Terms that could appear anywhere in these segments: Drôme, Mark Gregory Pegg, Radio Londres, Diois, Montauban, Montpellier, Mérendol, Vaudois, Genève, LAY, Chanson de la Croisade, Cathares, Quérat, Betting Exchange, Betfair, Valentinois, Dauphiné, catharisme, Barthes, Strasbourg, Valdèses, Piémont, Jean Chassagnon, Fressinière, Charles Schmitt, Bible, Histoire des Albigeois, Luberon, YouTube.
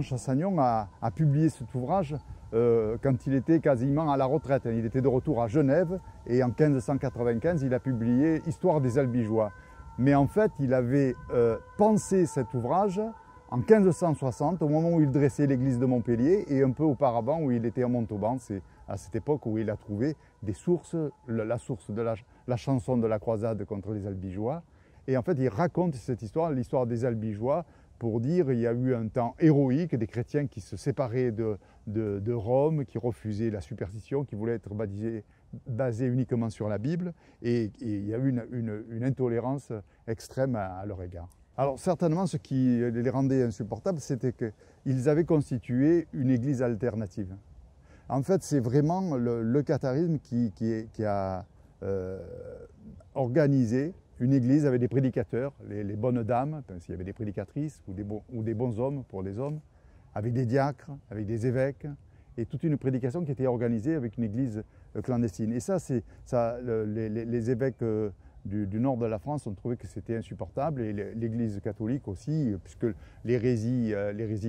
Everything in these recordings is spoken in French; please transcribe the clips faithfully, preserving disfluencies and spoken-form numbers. Jean Chassagnon a, a publié cet ouvrage euh, quand il était quasiment à la retraite. Il était de retour à Genève et en quinze cent quatre-vingt-quinze, il a publié Histoire des Albigeois. Mais en fait, il avait euh, pensé cet ouvrage en quinze cent soixante, au moment où il dressait l'église de Montpellier et un peu auparavant où il était à Montauban. C'est à cette époque où il a trouvé des sources, la source de la, la chanson de la croisade contre les Albigeois. Et en fait, il raconte cette histoire, l'histoire des Albigeois, pour dire qu'il y a eu un temps héroïque, des chrétiens qui se séparaient de, de, de Rome, qui refusaient la superstition, qui voulaient être basés, basés uniquement sur la Bible, et, et il y a eu une, une, une intolérance extrême à, à leur égard. Alors certainement, ce qui les rendait insupportables, c'était qu'ils avaient constitué une église alternative. En fait, c'est vraiment le, le catharisme qui, qui, qui a euh, organisé une église avec des prédicateurs, les, les bonnes dames, s'il y avait des prédicatrices ou des, bon, ou des bons hommes pour les hommes, avec des diacres, avec des évêques, et toute une prédication qui était organisée avec une église clandestine. Et ça, ça le, les, les évêques du, du nord de la France ont trouvé que c'était insupportable, et l'église catholique aussi, puisque l'hérésie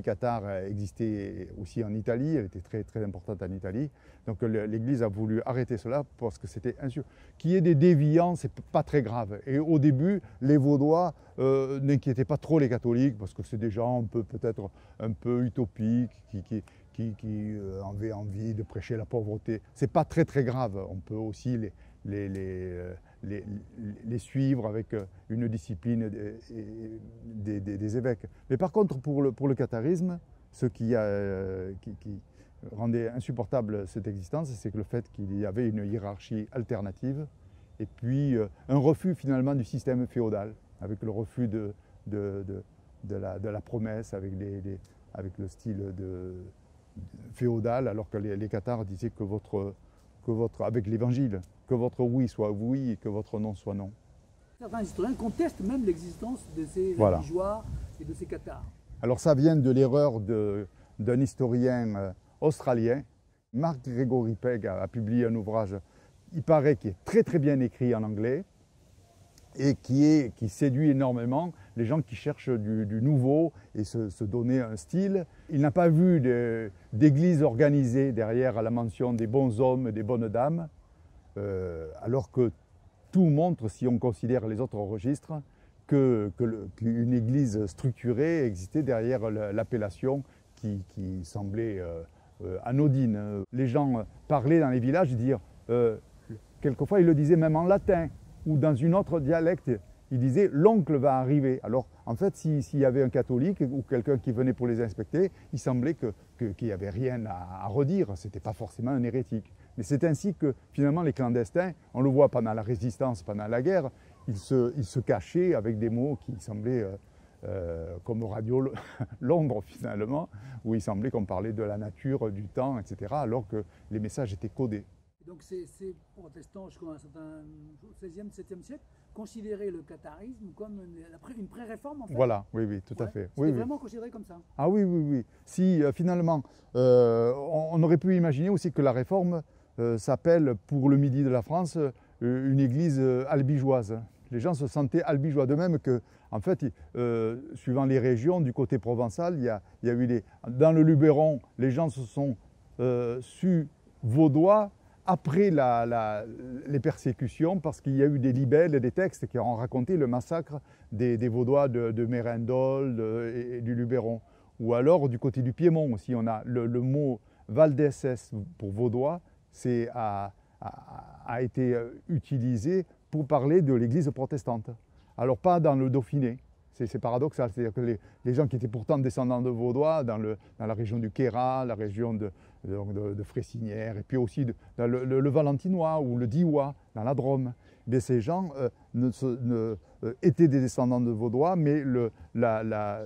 cathare existait aussi en Italie, elle était très, très importante en Italie. Donc l'église a voulu arrêter cela parce que c'était insupportable. Qu'il y ait des déviants, c'est pas très grave. Et au début, les Vaudois euh, n'inquiétaient pas trop les catholiques, parce que c'est des gens peut-être un peu utopiques, qui... qui qui, qui euh, avaient envie de prêcher la pauvreté. Ce n'est pas très très grave, on peut aussi les, les, les, les, les suivre avec une discipline des, des, des évêques. Mais par contre, pour le, pour le catharisme, ce qui, euh, qui, qui rendait insupportable cette existence, c'est le fait qu'il y avait une hiérarchie alternative et puis euh, un refus finalement du système féodal, avec le refus de, de, de, de, la, de la promesse, avec, les, les, avec le style de... féodal, alors que les, les cathares disaient que votre, que votre, avec l'évangile, que votre oui soit oui et que votre non soit non. Certains historiens contestent même l'existence de ces voilà. Albigeois et de ces cathares. Alors ça vient de l'erreur d'un historien australien. Mark Gregory Pegg a, a publié un ouvrage, il paraît, qui est très très bien écrit en anglais et qui, est, qui séduit énormément les gens qui cherchent du, du nouveau et se, se donner un style. Il n'a pas vu d'église organisée derrière à la mention des bons hommes, des bonnes dames, euh, alors que tout montre, si on considère les autres registres, que, que le, qu'une église structurée existait derrière l'appellation qui, qui semblait euh, euh, anodine. Les gens parlaient dans les villages, dire, euh, quelquefois ils le disaient même en latin ou dans une autre dialecte. Il disait « l'oncle va arriver ». Alors, en fait, s'il si y avait un catholique ou quelqu'un qui venait pour les inspecter, il semblait qu'il que, qu'il n'y avait rien à, à redire. Ce n'était pas forcément un hérétique. Mais c'est ainsi que, finalement, les clandestins, on le voit pendant la Résistance, pendant la guerre, ils se, ils se cachaient avec des mots qui semblaient euh, euh, comme Radio Londres, finalement, où il semblait qu'on parlait de la nature, du temps, et cetera, alors que les messages étaient codés. Donc ces protestants, jusqu'au seizième, septième siècle, considéraient le catharisme comme une, une pré-réforme en fait. Voilà, oui, oui, tout ouais. à fait. C'était oui, vraiment oui. considéré comme ça. Ah oui, oui, oui. Si euh, finalement, euh, on, on aurait pu imaginer aussi que la réforme euh, s'appelle, pour le midi de la France, euh, une église euh, albigeoise. Les gens se sentaient albigeois, de même que, en fait, euh, suivant les régions, du côté provençal, il y a, il y a eu des... Dans le Luberon, les gens se sont euh, su vaudois, après la, la, les persécutions, parce qu'il y a eu des libelles et des textes qui ont raconté le massacre des, des Vaudois de, de Mérendol de, et, et du Luberon. Ou alors, du côté du Piémont aussi, on a le, le mot « Valdèses » pour Vaudois, c'est, a, a, a été utilisé pour parler de l'église protestante. Alors pas dans le Dauphiné, c'est paradoxal, c'est-à-dire que les, les gens qui étaient pourtant descendants de Vaudois, dans, le, dans la région du Quérat, la région de... Donc de, de Fressinière, et puis aussi de, de, le, le, le Valentinois ou le Diois, dans la Drôme. Mais ces gens euh, ne, ne, euh, étaient des descendants de Vaudois, mais le, la, la,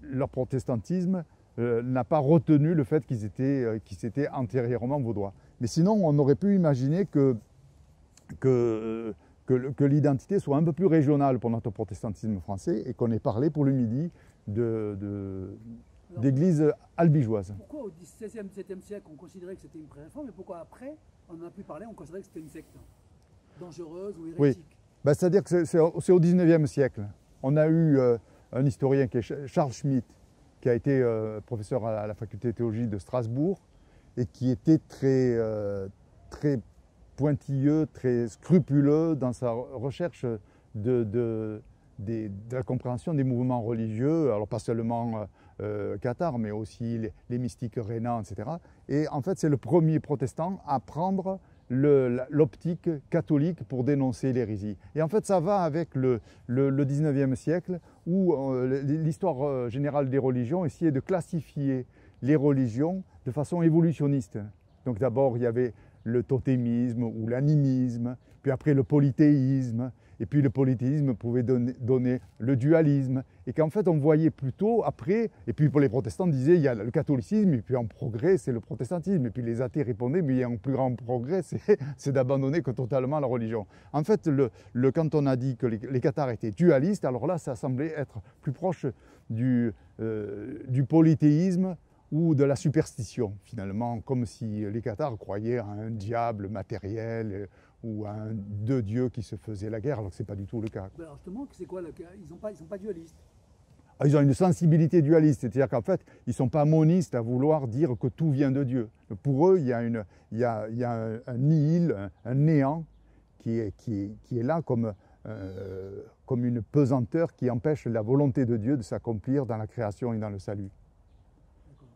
leur protestantisme euh, n'a pas retenu le fait qu'ils étaient, euh, qu'ils étaient antérieurement Vaudois. Mais sinon, on aurait pu imaginer que, que, que, que l'identité soit un peu plus régionale pour notre protestantisme français, et qu'on ait parlé pour le midi de... de d'église albigeoise. Pourquoi au seizième, septième siècle on considérait que c'était une pré-réforme, et pourquoi après on en a pu parler, on considérait que c'était une secte dangereuse ou hérétique? Oui, ben, c'est-à-dire que c'est au dix-neuvième siècle. On a eu euh, un historien qui est Charles Schmitt, qui a été euh, professeur à la faculté de théologie de Strasbourg et qui était très, euh, très pointilleux, très scrupuleux dans sa recherche de, de, de, de la compréhension des mouvements religieux, alors pas seulement euh, cathares, mais aussi les, les mystiques rhénans, et cetera. Et en fait, c'est le premier protestant à prendre l'optique catholique pour dénoncer l'hérésie. Et en fait, ça va avec le, le, le dix-neuvième siècle où euh, l'histoire générale des religions essayait de classifier les religions de façon évolutionniste. Donc d'abord, il y avait le totémisme ou l'animisme, puis après le polythéisme, et puis le polythéisme pouvait donner, donner le dualisme, et qu'en fait on voyait plutôt après, et puis pour les protestants disaient il y a le catholicisme, et puis en progrès c'est le protestantisme, et puis les athées répondaient mais il y a un plus grand progrès, c'est d'abandonner que totalement la religion. En fait, le, le, quand on a dit que les, les cathares étaient dualistes, alors là ça semblait être plus proche du, euh, du polythéisme, ou de la superstition, finalement, comme si les cathares croyaient à un diable matériel ou à un, deux dieux qui se faisaient la guerre, alors que ce n'est pas du tout le cas. Alors justement, c'est quoi le cas? Ils ne sont, sont pas dualistes. Ah, ils ont une sensibilité dualiste, c'est-à-dire qu'en fait, ils ne sont pas monistes à vouloir dire que tout vient de Dieu. Pour eux, il y a, une, il y a, il y a un nihil, un, un néant qui est, qui est, qui est là comme, euh, comme une pesanteur qui empêche la volonté de Dieu de s'accomplir dans la création et dans le salut.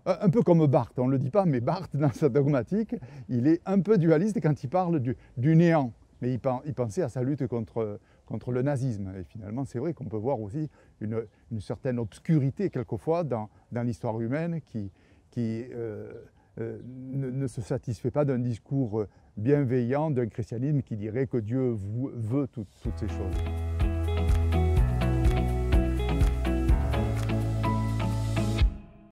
Un peu comme Barthes, on ne le dit pas, mais Barthes, dans sa dogmatique, il est un peu dualiste quand il parle du, du néant. Mais il, il pensait à sa lutte contre, contre le nazisme. Et finalement, c'est vrai qu'on peut voir aussi une, une certaine obscurité, quelquefois, dans, dans l'histoire humaine qui, qui euh, euh, ne, ne se satisfait pas d'un discours bienveillant, d'un christianisme qui dirait que Dieu veut tout, toutes ces choses.